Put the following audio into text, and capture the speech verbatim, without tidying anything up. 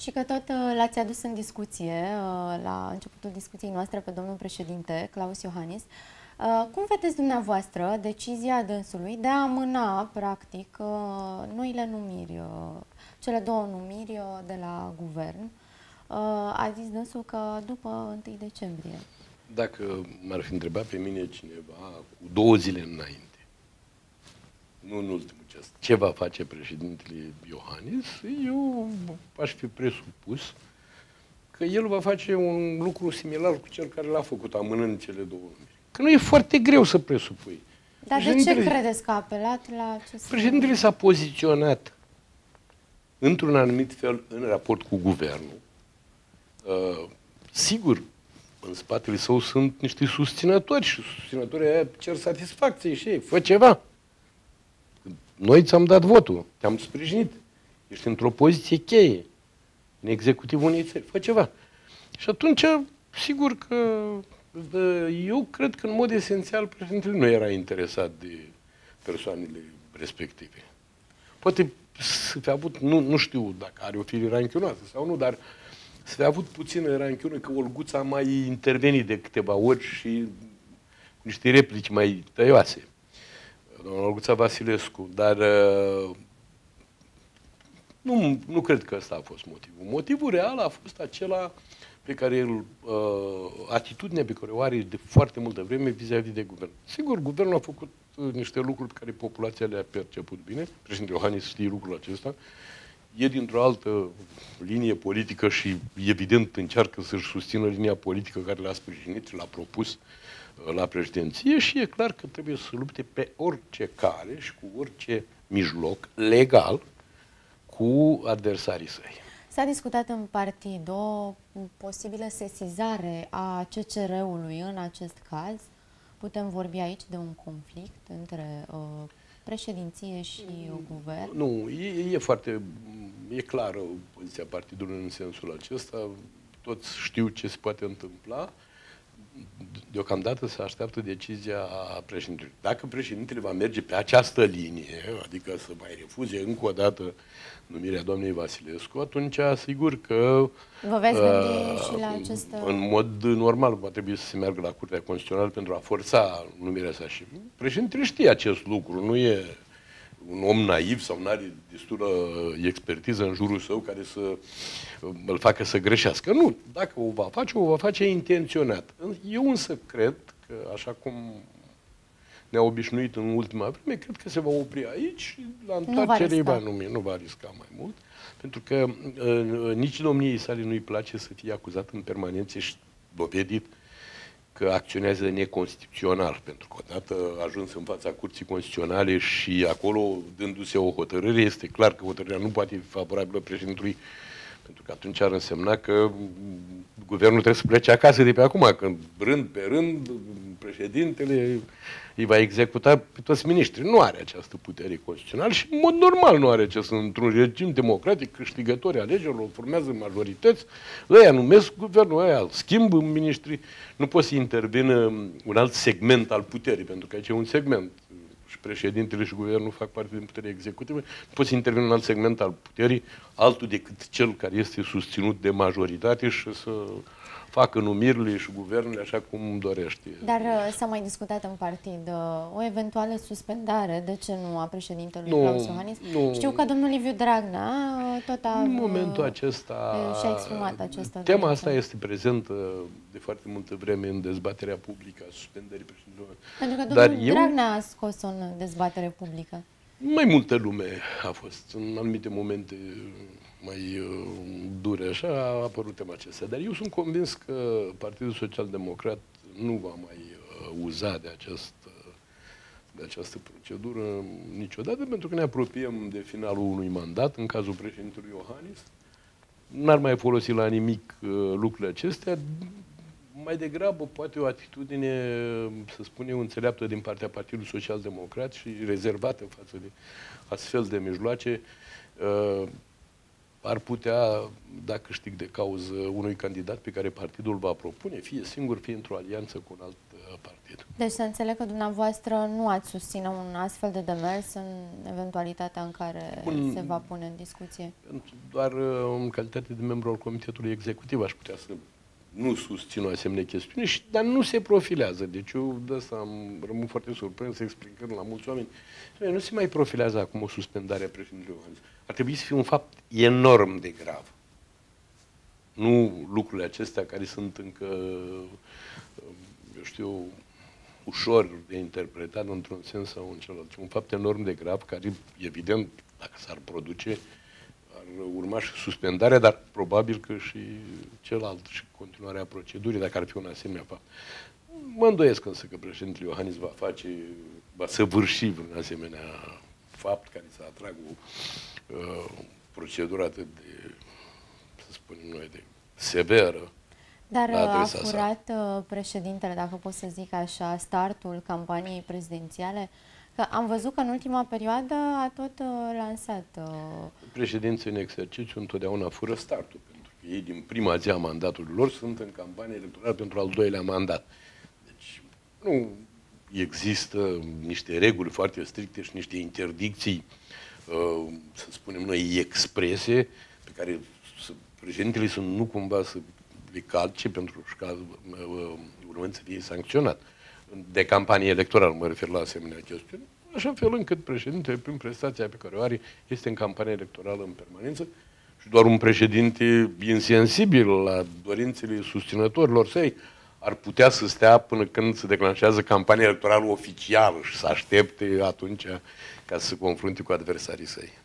Și că tot l-ați adus în discuție, la începutul discuției noastre, pe domnul președinte Klaus Iohannis. Cum vedeți dumneavoastră decizia dânsului de a amâna, practic, noile numiri, cele două numiri de la guvern? A zis dânsul că după întâi decembrie. Dacă m-ar fi întrebat pe mine cineva cu două zile înainte, nu în ultimul ceas, ce va face președintele Iohannis, eu aș fi presupus că el va face un lucru similar cu cel care l-a făcut, amânând cele două numiri. Că nu e foarte greu să presupui. Dar de ce credeți că a apelat la acest... Președintele s-a poziționat într-un anumit fel în raport cu guvernul. Uh, sigur, în spatele său sunt niște susținători și susținătorii aia cer satisfacție și ei, fă ceva. Noi ți-am dat votul, te-am sprijinit. Ești într-o poziție cheie în executivul unei țări. Fă ceva. Și atunci, sigur că eu cred că în mod esențial președintele nu era interesat de persoanele respective. Poate să fi avut, nu, nu știu dacă are o fi ranchiunoasă sau nu, dar să fi avut puțină ranchiună că Olguța a mai intervenit de câteva ori și cu niște replici mai tăioase. Doamna Olguța Vasilescu, dar uh, nu, nu cred că ăsta a fost motivul. Motivul real a fost acela pe care el, uh, atitudinea pe care o are de foarte multă vreme vis-a-vis de guvern. Sigur, guvernul a făcut uh, niște lucruri pe care populația le-a perceput bine. Președintele Iohannis știe lucrul acesta. E dintr-o altă linie politică și, evident, încearcă să-și susțină linia politică care l-a sprijinit și l-a propus la președinție și e clar că trebuie să lupte pe orice cale și cu orice mijloc legal cu adversarii săi. S-a discutat în partid o posibilă sesizare a C C R-ului în acest caz. Putem vorbi aici de un conflict între uh, președinție și uh, guvern? Nu, e, e foarte e clară poziția partidului în sensul acesta. Toți știu ce se poate întâmpla. Deocamdată se așteaptă decizia președintelui. Dacă președintele va merge pe această linie, adică să mai refuze încă o dată numirea doamnei Vasilescu, atunci asigur că vă veți gândi uh, și la acest... în mod normal va trebui să se meargă la Curtea Constituțională pentru a forța numirea sa. Și președintele știe acest lucru, nu e un om naiv sau nu are destulă expertiză în jurul său care să îl facă să greșească. Nu. Dacă o va face, o va face intenționat. Eu însă cred că, așa cum ne-a obișnuit în ultima vreme, cred că se va opri aici și la întoarcere va numi. Nu va risca mai mult, pentru că uh, nici domniei sale nu-i place să fie acuzat în permanență și dovedit că acționează neconstituțional, pentru că odată ajuns în fața Curții Constituționale și acolo, dându-se o hotărâre, este clar că hotărârea nu poate fi favorabilă președintelui, pentru că atunci ar însemna că guvernul trebuie să plece acasă de pe acum, când rând pe rând președintele îi va executa pe toți miniștrii. Nu are această putere constituțională și, în mod normal, nu are acest. Într-un regim democratic, câștigători alegerilor formează majorități, ăia numesc guvernul, ăia schimbă miniștrii. Nu poate să intervină un alt segment al puterii, pentru că aici e un segment. Și președintele și guvernul fac parte din puterea executivă. Poți să intervine un alt segment al puterii, altul decât cel care este susținut de majoritate și să facă numirile și guvernele așa cum dorește. Dar s-a mai discutat în partid o eventuală suspendare, de ce nu, a președintelui Klaus Iohannis? Știu că domnul Liviu Dragnea tot a... În momentul acesta și-a exprimat această... Tema asta este prezentă de foarte multă vreme în dezbaterea publică a suspenderii președintelui. Pentru că domnul Dar Dragnea eu... a scos-o în dezbatere publică. Mai multă lume a fost în anumite momente mai dure, așa a apărut tema acestea. Dar eu sunt convins că Partidul Social-Democrat nu va mai uza de această, de această procedură niciodată, pentru că ne apropiem de finalul unui mandat, în cazul președintelui Iohannis. N-ar mai folosi la nimic lucrurile acestea. Mai degrabă, poate o atitudine, să spunem, înțeleaptă din partea Partidului Social-Democrat și rezervată față de astfel de mijloace, ar putea da câștig de cauză unui candidat pe care partidul va propune, fie singur, fie într-o alianță cu un alt partid. Deci să înțeleg că dumneavoastră nu ați susține un astfel de demers în eventualitatea în care un, se va pune în discuție? Doar în calitate de membru al Comitetului Executiv aș putea să nu susțin o asemenea chestiune, și, dar nu se profilează. Deci eu de asta am, rămân foarte surprins explicând la mulți oameni. Nu se mai profilează acum o suspendare a președintelui Iohannis. Ar trebui să fie un fapt enorm de grav. Nu lucrurile acestea care sunt încă, eu știu, ușor de interpretat într-un sens sau în celălalt. Un fapt enorm de grav care, evident, dacă s-ar produce, ar urma și suspendarea, dar probabil că și celălalt, și continuarea procedurii, dacă ar fi un asemenea fapt. Mă îndoiesc însă că președintele Iohannis va face, va săvârși vreun asemenea fapt care să atragă o uh, procedură atât de, să spunem noi, de severă. Dar a furat sa. președintele, dacă pot să zic așa, startul campaniei prezidențiale? Că am văzut că în ultima perioadă a tot uh, lansat... Uh... Președinții în exercițiu întotdeauna fură startul, pentru că ei din prima zi a mandatului lor sunt în campanie electorală pentru al doilea mandat. Deci nu există niște reguli foarte stricte și niște interdicții, uh, să spunem noi, exprese, pe care președintele să nu cumva să le calce, pentru că uh, urmând să fie sancționat. De campanie electorală, mă refer la asemenea chestiune, așa fel încât președintele, prin prestația pe care o are, este în campanie electorală în permanență, și doar un președinte insensibil la dorințele susținătorilor săi ar putea să stea până când se declanșează campania electorală oficială și să aștepte atunci ca să se confrunte cu adversarii săi.